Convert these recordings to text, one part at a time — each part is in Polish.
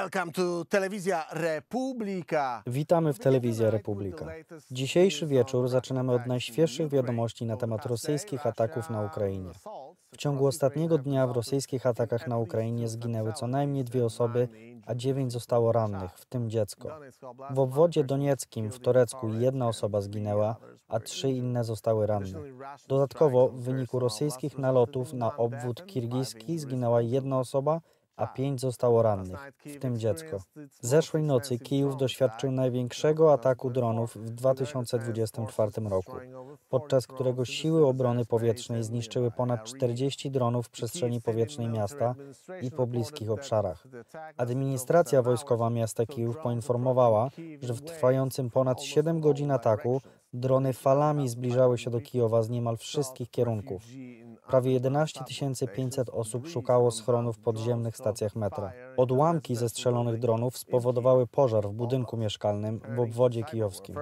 Welcome to Telewizja Republika. Witamy w Telewizji Republika. Dzisiejszy wieczór zaczynamy od najświeższych wiadomości na temat rosyjskich ataków na Ukrainie. W ciągu ostatniego dnia w rosyjskich atakach na Ukrainie zginęły co najmniej 2 osoby, a 9 zostało rannych, w tym dziecko. W obwodzie donieckim w Torecku 1 osoba zginęła, a 3 inne zostały ranne. Dodatkowo w wyniku rosyjskich nalotów na obwód kirgiski zginęła 1 osoba, a 5 zostało rannych, w tym dziecko. Zeszłej nocy Kijów doświadczył największego ataku dronów w 2024 roku, podczas którego siły obrony powietrznej zniszczyły ponad 40 dronów w przestrzeni powietrznej miasta i pobliskich obszarach. Administracja wojskowa miasta Kijów poinformowała, że w trwającym ponad 7 godzin ataku drony falami zbliżały się do Kijowa z niemal wszystkich kierunków. Prawie 11 500 osób szukało schronów w podziemnych stacjach metra. Odłamki ze strzelonych dronów spowodowały pożar w budynku mieszkalnym w obwodzie kijowskim.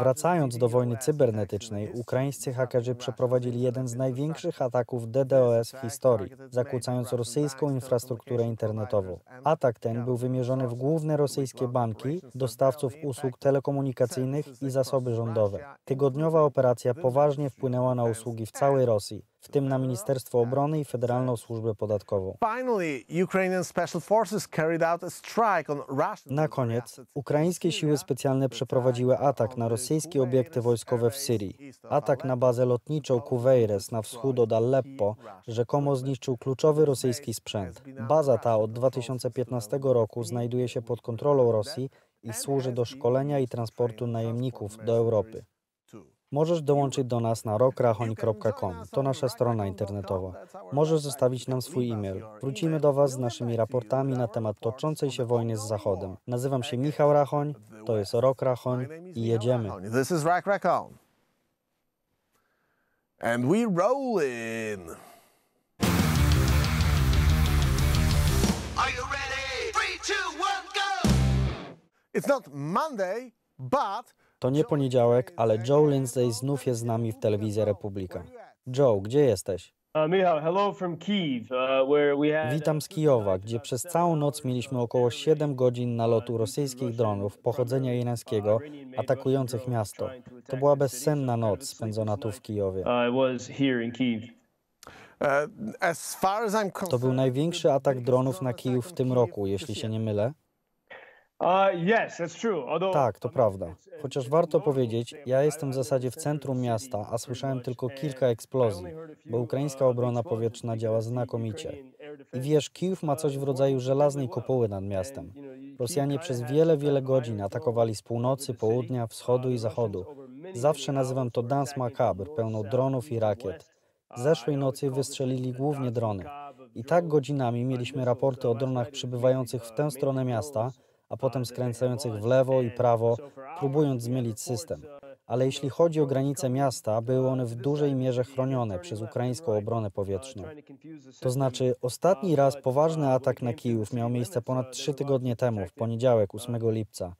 Wracając do wojny cybernetycznej, ukraińscy hakerzy przeprowadzili jeden z największych ataków DDoS w historii, zakłócając rosyjską infrastrukturę internetową. Atak ten był wymierzony w główne rosyjskie banki, dostawców usług telekomunikacyjnych i zasoby rządowe. Tygodniowa operacja poważnie wpłynęła na usługi w całej Rosji, w tym na Ministerstwo Obrony i Federalną Służbę Podatkową. Na koniec, ukraińskie siły specjalne przeprowadziły atak na rosyjskie obiekty wojskowe w Syrii. Atak na bazę lotniczą Kuweires na wschód od Aleppo rzekomo zniszczył kluczowy rosyjski sprzęt. Baza ta od 2015 roku znajduje się pod kontrolą Rosji i służy do szkolenia i transportu najemników do Europy. Możesz dołączyć do nas na rockrachon.com, to nasza strona internetowa. Możesz zostawić nam swój e-mail. Wrócimy do Was z naszymi raportami na temat toczącej się wojny z Zachodem. Nazywam się Michał Rachoń, to jest Rock Rachoń i jedziemy. And we rollin'. Are you ready? 3, 2, 1, go! It's not Monday, but... To nie poniedziałek, ale Joe Lindsay znów jest z nami w Telewizji Republika. Joe, gdzie jesteś? Michał, hello from Kyiv, where we had... Witam z Kijowa, gdzie przez całą noc mieliśmy około 7 godzin nalotu rosyjskich dronów pochodzenia irańskiego atakujących miasto. To była bezsenna noc spędzona tu w Kijowie. To był największy atak dronów na Kijów w tym roku, jeśli się nie mylę. Tak, to prawda. Chociaż warto powiedzieć, ja jestem w zasadzie w centrum miasta, a słyszałem tylko kilka eksplozji, bo ukraińska obrona powietrzna działa znakomicie. I wiesz, Kijów ma coś w rodzaju żelaznej kopuły nad miastem. Rosjanie przez wiele godzin atakowali z północy, południa, wschodu i zachodu. Zawsze nazywam to danse macabre, pełną dronów i rakiet. Zeszłej nocy wystrzelili głównie drony. I tak godzinami mieliśmy raporty o dronach przybywających w tę stronę miasta, a potem skręcających w lewo i prawo, próbując zmylić system. Ale jeśli chodzi o granice miasta, były one w dużej mierze chronione przez ukraińską obronę powietrzną. To znaczy, ostatni raz poważny atak na Kijów miał miejsce ponad 3 tygodnie temu, w poniedziałek, 8 lipca.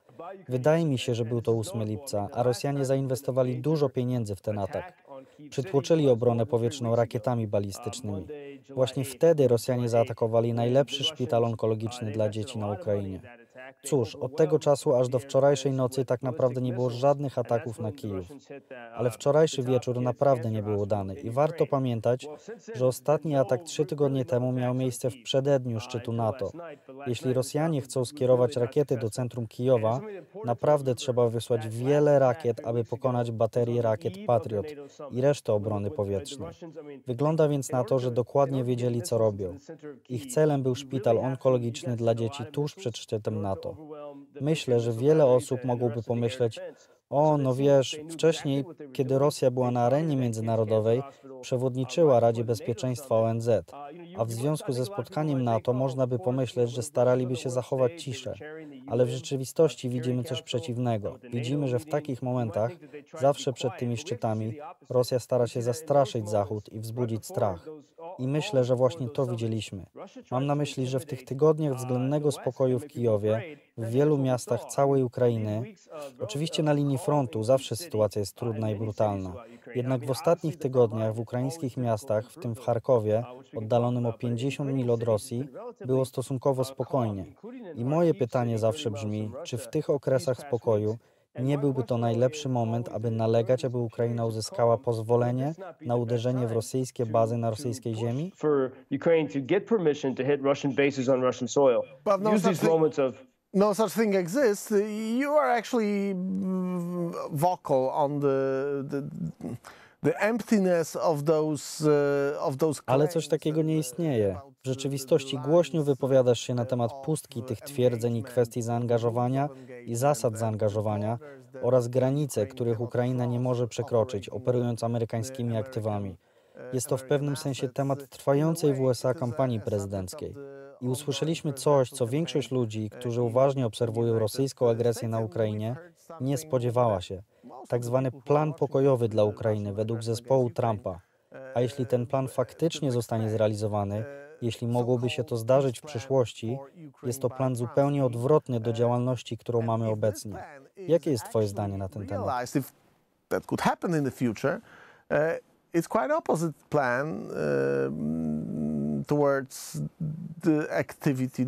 Wydaje mi się, że był to 8 lipca, a Rosjanie zainwestowali dużo pieniędzy w ten atak. Przytłoczyli obronę powietrzną rakietami balistycznymi. Właśnie wtedy Rosjanie zaatakowali najlepszy szpital onkologiczny dla dzieci na Ukrainie. Cóż, od tego czasu aż do wczorajszej nocy tak naprawdę nie było żadnych ataków na Kijów. Ale wczorajszy wieczór naprawdę nie był udany i warto pamiętać, że ostatni atak 3 tygodnie temu miał miejsce w przededniu szczytu NATO. Jeśli Rosjanie chcą skierować rakiety do centrum Kijowa, naprawdę trzeba wysłać wiele rakiet, aby pokonać baterie rakiet Patriot i resztę obrony powietrznej. Wygląda więc na to, że dokładnie wiedzieli, co robią. Ich celem był szpital onkologiczny dla dzieci tuż przed szczytem NATO. Myślę, że wiele osób mogłoby pomyśleć, o, no wiesz, wcześniej, kiedy Rosja była na arenie międzynarodowej, przewodniczyła Radzie Bezpieczeństwa ONZ, a w związku ze spotkaniem NATO można by pomyśleć, że staraliby się zachować ciszę. Ale w rzeczywistości widzimy coś przeciwnego. Widzimy, że w takich momentach, zawsze przed tymi szczytami, Rosja stara się zastraszyć Zachód i wzbudzić strach. I myślę, że właśnie to widzieliśmy. Mam na myśli, że w tych tygodniach względnego spokoju w Kijowie, w wielu miastach całej Ukrainy, oczywiście na linii frontu zawsze sytuacja jest trudna i brutalna. Jednak w ostatnich tygodniach w ukraińskich miastach, w tym w Charkowie, oddalonym o 50 mil od Rosji, było stosunkowo spokojnie. I moje pytanie zawsze brzmi, czy w tych okresach spokoju nie byłby to najlepszy moment, aby nalegać, aby Ukraina uzyskała pozwolenie na uderzenie w rosyjskie bazy na rosyjskiej ziemi? No such thing exists. You are actually vocal on the emptiness of those. Ale coś takiego nie istnieje. W rzeczywistości głośno wypowiadasz się na temat pustki tych twierdzeń i kwestii zaangażowania i zasad zaangażowania oraz granice, których Ukraina nie może przekroczyć, operując amerykańskimi aktywami. Jest to w pewnym sensie temat trwającej w USA kampanii prezydenckiej. I usłyszeliśmy coś, co większość ludzi, którzy uważnie obserwują rosyjską agresję na Ukrainie, nie spodziewała się. Tak zwany plan pokojowy dla Ukrainy według zespołu Trumpa. A jeśli ten plan faktycznie zostanie zrealizowany, jeśli mogłoby się to zdarzyć w przyszłości, jest to plan zupełnie odwrotny do działalności, którą mamy obecnie. Jakie jest Twoje zdanie na ten temat? It's quite opposite plan towards the activity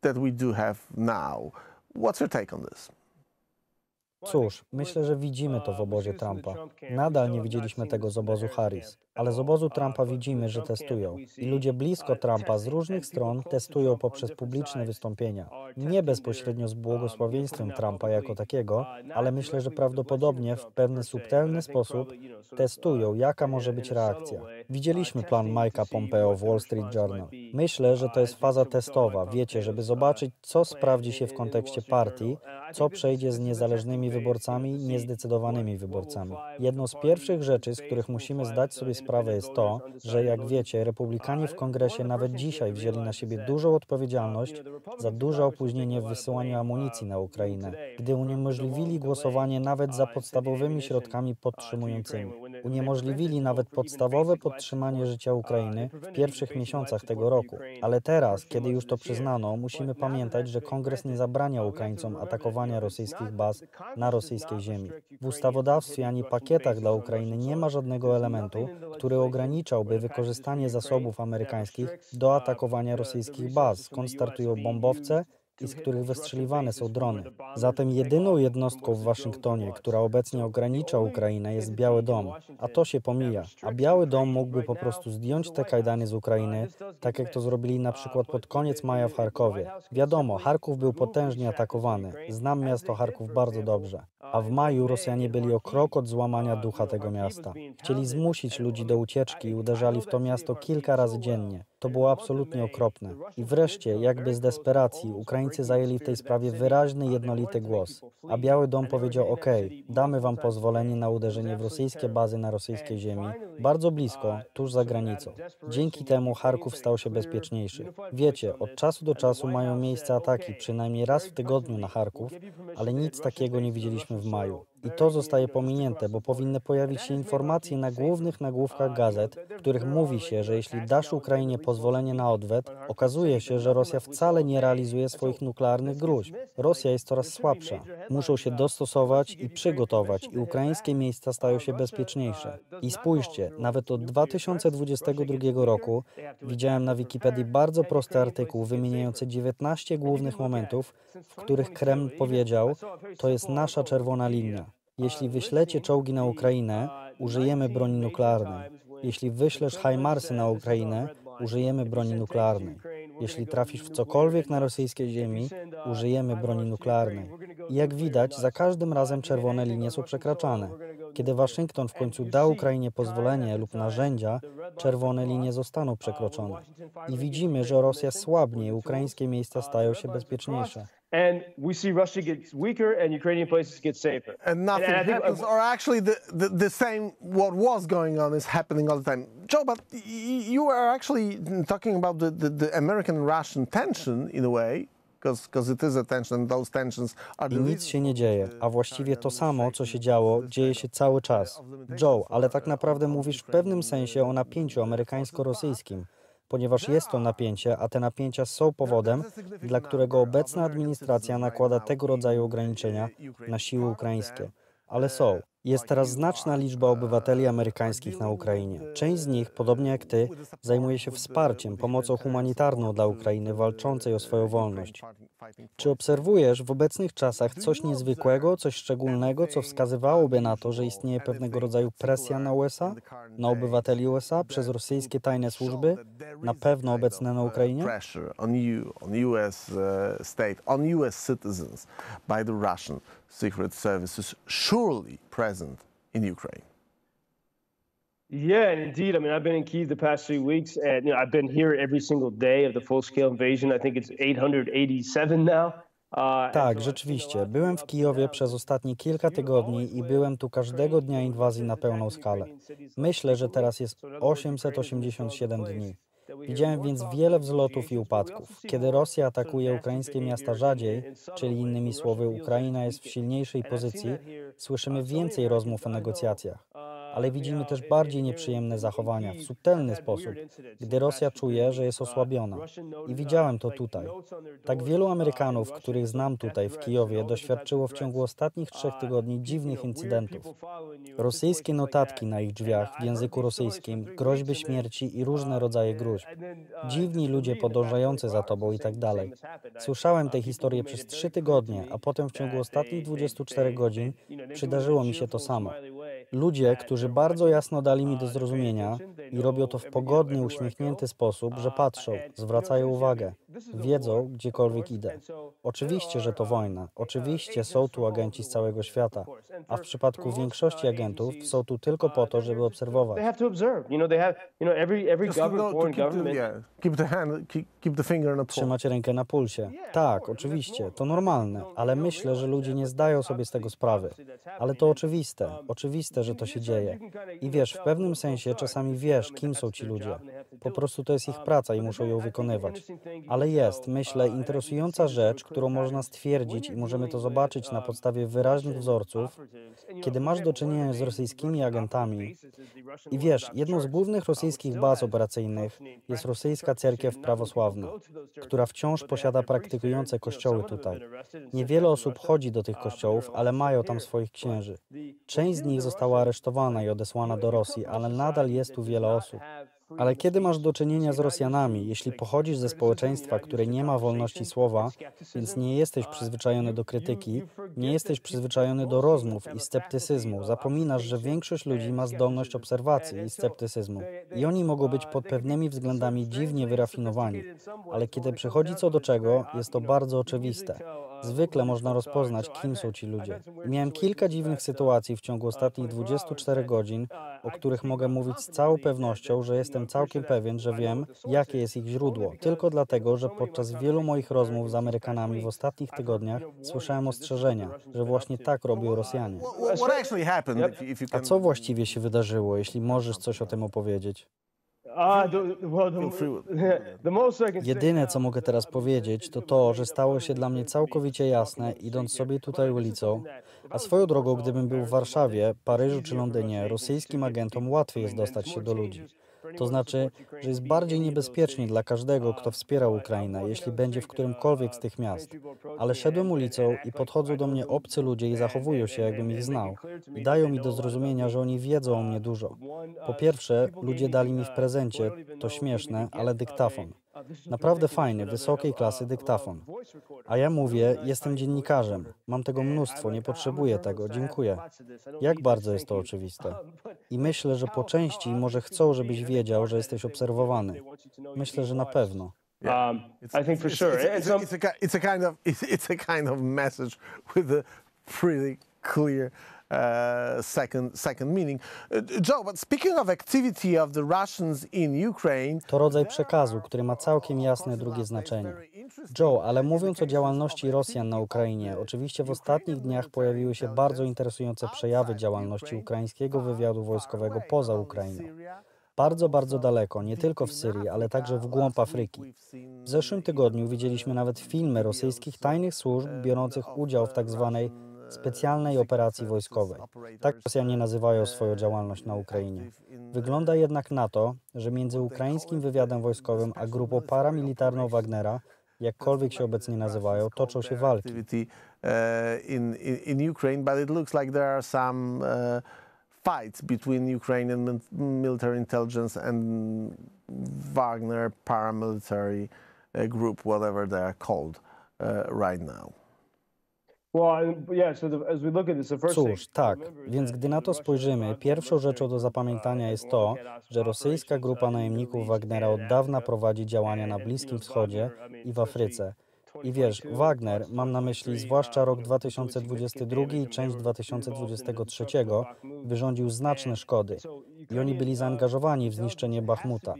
that we do have now. What's your take on this? Cóż, myślę, że widzimy to w obozie Trumpa. Nadal nie widzieliśmy tego z obozu Harris, ale z obozu Trumpa widzimy, że testują. I ludzie blisko Trumpa z różnych stron testują poprzez publiczne wystąpienia. Nie bezpośrednio z błogosławieństwem Trumpa jako takiego, ale myślę, że prawdopodobnie w pewny subtelny sposób testują, jaka może być reakcja. Widzieliśmy plan Mike'a Pompeo w Wall Street Journal. Myślę, że to jest faza testowa, wiecie, żeby zobaczyć, co sprawdzi się w kontekście partii, co przejdzie z niezależnymi wyborcami i niezdecydowanymi wyborcami. Jedną z pierwszych rzeczy, z których musimy zdać sobie sprawę, jest to, że jak wiecie, Republikanie w Kongresie nawet dzisiaj wzięli na siebie dużą odpowiedzialność za duże opóźnienie w wysyłaniu amunicji na Ukrainę, gdy uniemożliwili głosowanie nawet za podstawowymi środkami podtrzymującymi. Uniemożliwili nawet podstawowe podtrzymanie życia Ukrainy w pierwszych miesiącach tego roku. Ale teraz, kiedy już to przyznano, musimy pamiętać, że Kongres nie zabrania Ukraińcom atakowania rosyjskich baz na rosyjskiej ziemi. W ustawodawstwie ani pakietach dla Ukrainy nie ma żadnego elementu, który ograniczałby wykorzystanie zasobów amerykańskich do atakowania rosyjskich baz, skąd startują bombowce i z których wystrzeliwane są drony. Zatem jedyną jednostką w Waszyngtonie, która obecnie ogranicza Ukrainę, jest Biały Dom, a to się pomija. A Biały Dom mógłby po prostu zdjąć te kajdany z Ukrainy, tak jak to zrobili na przykład pod koniec maja w Charkowie. Wiadomo, Charków był potężnie atakowany. Znam miasto Charków bardzo dobrze. A w maju Rosjanie byli o krok od złamania ducha tego miasta. Chcieli zmusić ludzi do ucieczki i uderzali w to miasto kilka razy dziennie. To było absolutnie okropne. I wreszcie, jakby z desperacji, Ukraińcy zajęli w tej sprawie wyraźny, jednolity głos. A Biały Dom powiedział, OK, damy wam pozwolenie na uderzenie w rosyjskie bazy na rosyjskiej ziemi, bardzo blisko, tuż za granicą. Dzięki temu Charków stał się bezpieczniejszy. Wiecie, od czasu do czasu mają miejsce ataki, przynajmniej raz w tygodniu na Charków, ale nic takiego nie widzieliśmy w maju. I to zostaje pominięte, bo powinny pojawić się informacje na głównych nagłówkach gazet, w których mówi się, że jeśli dasz Ukrainie pozwolenie na odwet, okazuje się, że Rosja wcale nie realizuje swoich nuklearnych groźb. Rosja jest coraz słabsza. Muszą się dostosować i przygotować i ukraińskie miejsca stają się bezpieczniejsze. I spójrzcie, nawet od 2022 roku widziałem na Wikipedii bardzo prosty artykuł wymieniający 19 głównych momentów, w których Kreml powiedział, to jest nasza czerwona linia. Jeśli wyślecie czołgi na Ukrainę, użyjemy broni nuklearnej. Jeśli wyślesz HIMARSy na Ukrainę, użyjemy broni nuklearnej. Jeśli trafisz w cokolwiek na rosyjskiej ziemi, użyjemy broni nuklearnej. I jak widać, za każdym razem czerwone linie są przekraczane. Kiedy Waszyngton w końcu da Ukrainie pozwolenie lub narzędzia, czerwone linie zostaną przekroczone. I widzimy, że Rosja słabnie i ukraińskie miejsca stają się bezpieczniejsze. And we see Russia gets weaker and Ukrainian places get safer. And nothing happens, or actually the same what was going on is happening all the time. Joe, but you are actually talking about the American-Russian tension in a way. I nic się nie dzieje, a właściwie to samo, co się działo, dzieje się cały czas. Joe, ale tak naprawdę mówisz w pewnym sensie o napięciu amerykańsko-rosyjskim, ponieważ jest to napięcie, a te napięcia są powodem, dla którego obecna administracja nakłada tego rodzaju ograniczenia na siły ukraińskie. Ale są. Jest teraz znaczna liczba obywateli amerykańskich na Ukrainie. Część z nich, podobnie jak ty, zajmuje się wsparciem, pomocą humanitarną dla Ukrainy walczącej o swoją wolność. Czy obserwujesz w obecnych czasach coś niezwykłego, coś szczególnego, co wskazywałoby na to, że istnieje pewnego rodzaju presja na USA, na obywateli USA przez rosyjskie tajne służby, na pewno obecne na Ukrainie? Secret services surely present in Ukraine. Yeah, indeed. I mean, I've been in Kyiv the past 3 weeks, and I've been here every single day of the full-scale invasion. I think it's 887 now. Tak, rzeczywiście. Byłem w Kijowie przez ostatnie kilka tygodni i byłem tu każdego dnia inwazji na pełną skalę. Myślę, że teraz jest 887 dni. Widziałem więc wiele wzlotów i upadków. Kiedy Rosja atakuje ukraińskie miasta rzadziej, czyli innymi słowy Ukraina jest w silniejszej pozycji, słyszymy więcej rozmów o negocjacjach. Ale widzimy też bardziej nieprzyjemne zachowania, w subtelny sposób, gdy Rosja czuje, że jest osłabiona. I widziałem to tutaj. Tak wielu Amerykanów, których znam tutaj w Kijowie, doświadczyło w ciągu ostatnich 3 tygodni dziwnych incydentów. Rosyjskie notatki na ich drzwiach w języku rosyjskim, groźby śmierci i różne rodzaje gróźb. Dziwni ludzie podążający za tobą i tak dalej. Słyszałem te historie przez 3 tygodnie, a potem w ciągu ostatnich 24 godzin przydarzyło mi się to samo. Ludzie, którzy bardzo jasno dali mi do zrozumienia i robią to w pogodny, uśmiechnięty sposób, że patrzą, zwracają uwagę, wiedzą, gdziekolwiek idę. Oczywiście, że to wojna, oczywiście są tu agenci z całego świata, a w przypadku większości agentów są tu tylko po to, żeby obserwować. Trzymać rękę na pulsie. Tak, oczywiście, to normalne, ale myślę, że ludzie nie zdają sobie z tego sprawy. Ale to oczywiste, oczywiste, że to się dzieje. I wiesz, w pewnym sensie czasami wiesz, kim są ci ludzie. Po prostu to jest ich praca i muszą ją wykonywać. Ale jest, myślę, interesująca rzecz, którą można stwierdzić i możemy to zobaczyć na podstawie wyraźnych wzorców, kiedy masz do czynienia z rosyjskimi agentami. I wiesz, jedną z głównych rosyjskich baz operacyjnych jest rosyjska cerkiew prawosławna, która wciąż posiada praktykujące kościoły tutaj. Niewiele osób chodzi do tych kościołów, ale mają tam swoich księży. Część z nich została aresztowana i odesłana do Rosji, ale nadal jest tu wiele osób. Ale kiedy masz do czynienia z Rosjanami, jeśli pochodzisz ze społeczeństwa, które nie ma wolności słowa, więc nie jesteś przyzwyczajony do krytyki, nie jesteś przyzwyczajony do rozmów i sceptycyzmu, zapominasz, że większość ludzi ma zdolność obserwacji i sceptycyzmu. I oni mogą być pod pewnymi względami dziwnie wyrafinowani. Ale kiedy przychodzi co do czego, jest to bardzo oczywiste. Zwykle można rozpoznać, kim są ci ludzie. Miałem kilka dziwnych sytuacji w ciągu ostatnich 24 godzin, o których mogę mówić z całą pewnością, że jestem całkiem pewien, że wiem, jakie jest ich źródło. Tylko dlatego, że podczas wielu moich rozmów z Amerykanami w ostatnich tygodniach słyszałem ostrzeżenia, że właśnie tak robią Rosjanie. A co właściwie się wydarzyło, jeśli możesz coś o tym opowiedzieć? Jedyne, co mogę teraz powiedzieć, to to, że stało się dla mnie całkowicie jasne, idąc sobie tutaj ulicą, a swoją drogą, gdybym był w Warszawie, Paryżu czy Londynie, rosyjskim agentom łatwiej jest dostać się do ludzi. To znaczy, że jest bardziej niebezpiecznie dla każdego, kto wspiera Ukrainę, jeśli będzie w którymkolwiek z tych miast. Ale szedłem ulicą i podchodzą do mnie obcy ludzie i zachowują się, jakbym ich znał. I dają mi do zrozumienia, że oni wiedzą o mnie dużo. Po pierwsze, ludzie dali mi w prezencie, to śmieszne, ale dyktafon. Naprawdę fajny, wysokiej klasy dyktafon. A ja mówię, jestem dziennikarzem, mam tego mnóstwo, nie potrzebuję tego, dziękuję. Jak bardzo jest to oczywiste. I myślę, że po części może chcą, żebyś wiedział, że jesteś obserwowany. Myślę, że na pewno. I think for sure. It's a kind of message with a pretty clear second meaning. Joe, but speaking of activity of the Russians in Ukraine, to rodzaj przekazu, który ma całkiem jasne drugie znaczenie. Joe, ale mówiąc o działalności Rosjan na Ukrainie, oczywiście w ostatnich dniach pojawiły się bardzo interesujące przejawy działalności ukraińskiego wywiadu wojskowego poza Ukrainą. Bardzo, bardzo daleko, nie tylko w Syrii, ale także w głąb Afryki. W zeszłym tygodniu widzieliśmy nawet filmy rosyjskich tajnych służb biorących udział w tak zwanej specjalnej operacji wojskowej. Tak Rosjanie nazywają swoją działalność na Ukrainie. Wygląda jednak na to, że między ukraińskim wywiadem wojskowym a grupą paramilitarną Wagnera, jakkolwiek się obecnie nazywają, toczą się walki. Fights between Ukrainian military intelligence and Wagner paramilitary group, whatever they are called right now. Cóż, tak, więc gdy na to spojrzymy, pierwszą rzeczą do zapamiętania jest to, że rosyjska grupa najemników Wagnera od dawna prowadzi działania na Bliskim Wschodzie i w Afryce. I wiesz, Wagner, mam na myśli zwłaszcza rok 2022 i część 2023, wyrządził znaczne szkody i oni byli zaangażowani w zniszczenie Bachmuta.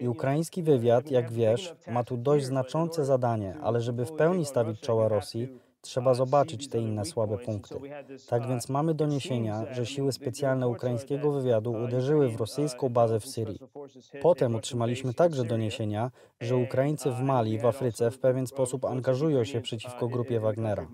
I ukraiński wywiad, jak wiesz, ma tu dość znaczące zadanie, ale żeby w pełni stawić czoła Rosji, trzeba zobaczyć te inne słabe punkty. Tak więc mamy doniesienia, że siły specjalne ukraińskiego wywiadu uderzyły w rosyjską bazę w Syrii. Potem otrzymaliśmy także doniesienia, że Ukraińcy w Mali, w Afryce, w pewien sposób angażują się przeciwko grupie Wagnera.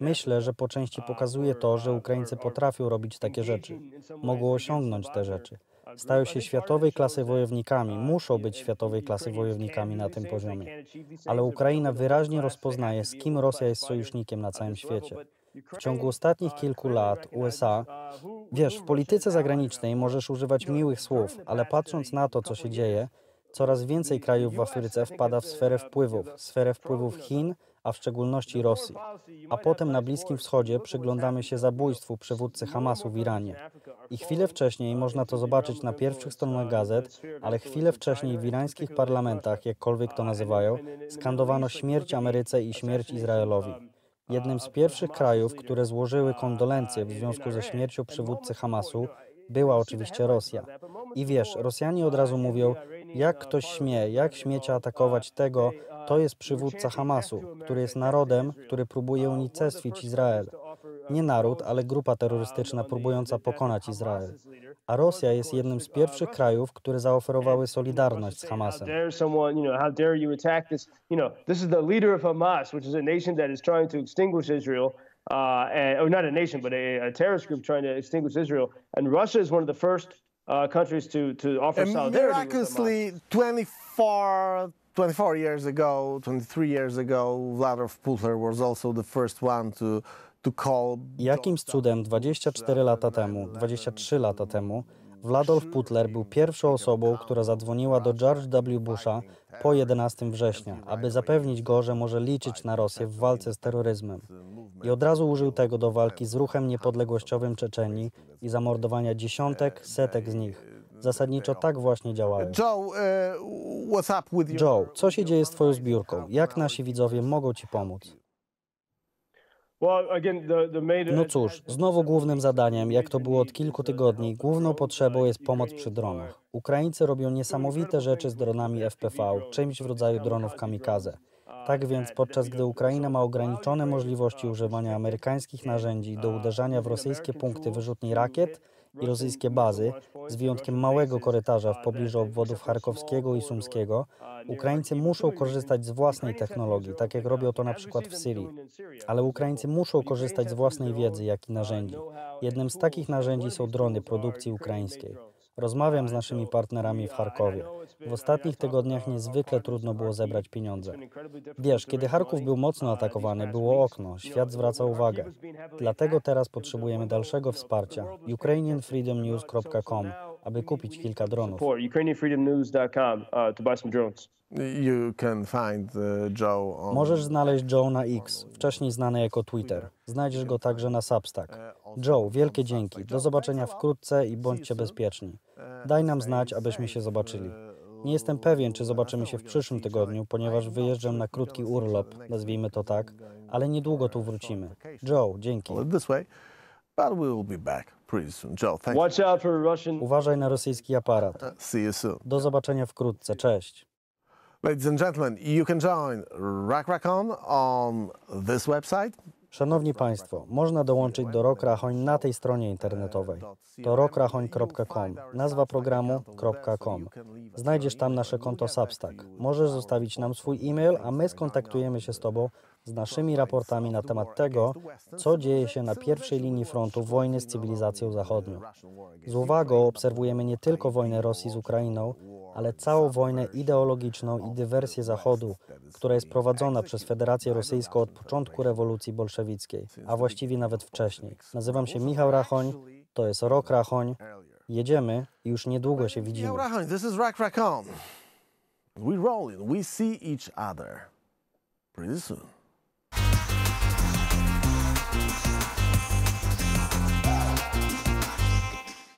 Myślę, że po części pokazuje to, że Ukraińcy potrafią robić takie rzeczy. Mogą osiągnąć te rzeczy. Stają się światowej klasy wojownikami, muszą być światowej klasy wojownikami na tym poziomie. Ale Ukraina wyraźnie rozpoznaje, z kim Rosja jest sojusznikiem na całym świecie. W ciągu ostatnich kilku lat USA, wiesz, w polityce zagranicznej możesz używać miłych słów, ale patrząc na to, co się dzieje, coraz więcej krajów w Afryce wpada w sferę wpływów Chin, a w szczególności Rosji. A potem na Bliskim Wschodzie przyglądamy się zabójstwu przywódcy Hamasu w Iranie. I chwilę wcześniej, można to zobaczyć na pierwszych stronach gazet, ale chwilę wcześniej w irańskich parlamentach, jakkolwiek to nazywają, skandowano śmierć Ameryce i śmierć Izraelowi. Jednym z pierwszych krajów, które złożyły kondolencje w związku ze śmiercią przywódcy Hamasu, była oczywiście Rosja. I wiesz, Rosjanie od razu mówią, jak ktoś śmie, jak śmiecie atakować tego, to jest przywódca Hamasu, który jest narodem, który próbuje unicestwić Izrael. Nie naród, ale grupa terrorystyczna próbująca pokonać Izrael. A Rosja jest jednym z pierwszych krajów, które zaoferowały solidarność z Hamasem. Or not a nation, but a terrorist group trying to extinguish Israel. And Russia is one of the first countries to offer solidarity. Miraculously, 24 years ago, 23 years ago, Wladolf Putler was also the first one to call. Jakimś cudem 24 lata temu, 23 lata temu, Wladolf Putler był pierwszą osobą, która zadzwoniła do George W. Busha po 11 września, aby zapewnić go, że może liczyć na Rosję w walce z terroryzmem. I od razu użył tego do walki z ruchem niepodległościowym Czeczenii i zamordowania dziesiątek, setek z nich. Zasadniczo tak właśnie działają. Joe, co się dzieje z twoją zbiórką? Jak nasi widzowie mogą ci pomóc? No cóż, znowu głównym zadaniem, jak to było od kilku tygodni, główną potrzebą jest pomoc przy dronach. Ukraińcy robią niesamowite rzeczy z dronami FPV, czymś w rodzaju dronów kamikaze. Tak więc, podczas gdy Ukraina ma ograniczone możliwości używania amerykańskich narzędzi do uderzania w rosyjskie punkty wyrzutni rakiet i rosyjskie bazy, z wyjątkiem małego korytarza w pobliżu obwodów charkowskiego i sumskiego, Ukraińcy muszą korzystać z własnej technologii, tak jak robią to na przykład w Syrii. Ale Ukraińcy muszą korzystać z własnej wiedzy, jak i narzędzi. Jednym z takich narzędzi są drony produkcji ukraińskiej. Rozmawiam z naszymi partnerami w Charkowie. W ostatnich tygodniach niezwykle trudno było zebrać pieniądze. Wiesz, kiedy Charków był mocno atakowany, było okno, świat zwraca uwagę. Dlatego teraz potrzebujemy dalszego wsparcia. Ukrainianfreedomnews.com, aby kupić kilka dronów. Możesz znaleźć Joe na X, wcześniej znany jako Twitter. Znajdziesz go także na Substack. Joe, wielkie dzięki. Do zobaczenia wkrótce i bądźcie bezpieczni. Daj nam znać, abyśmy się zobaczyli. Nie jestem pewien, czy zobaczymy się w przyszłym tygodniu, ponieważ wyjeżdżam na krótki urlop, nazwijmy to tak, ale niedługo tu wrócimy. Joe, dzięki. Uważaj na rosyjski aparat. Do zobaczenia wkrótce. Cześć. Ladies and gentlemen, you can join Rockrachon on this website. Szanowni Państwo, można dołączyć do Rock Rachoń na tej stronie internetowej. To rockrachon.com, nazwa programu .com. Znajdziesz tam nasze konto Substack. Możesz zostawić nam swój e-mail, a my skontaktujemy się z Tobą z naszymi raportami na temat tego, co dzieje się na pierwszej linii frontu wojny z cywilizacją zachodnią. Z uwagą obserwujemy nie tylko wojnę Rosji z Ukrainą, ale całą wojnę ideologiczną i dywersję Zachodu, która jest prowadzona przez Federację Rosyjską od początku rewolucji bolszewickiej, a właściwie nawet wcześniej. Nazywam się Michał Rachoń, to jest Rock Rachoń. Jedziemy i już niedługo się widzimy. Michał Rachoń, to jest Rock Rachoń. We rolling, we see each other. Pretty soon.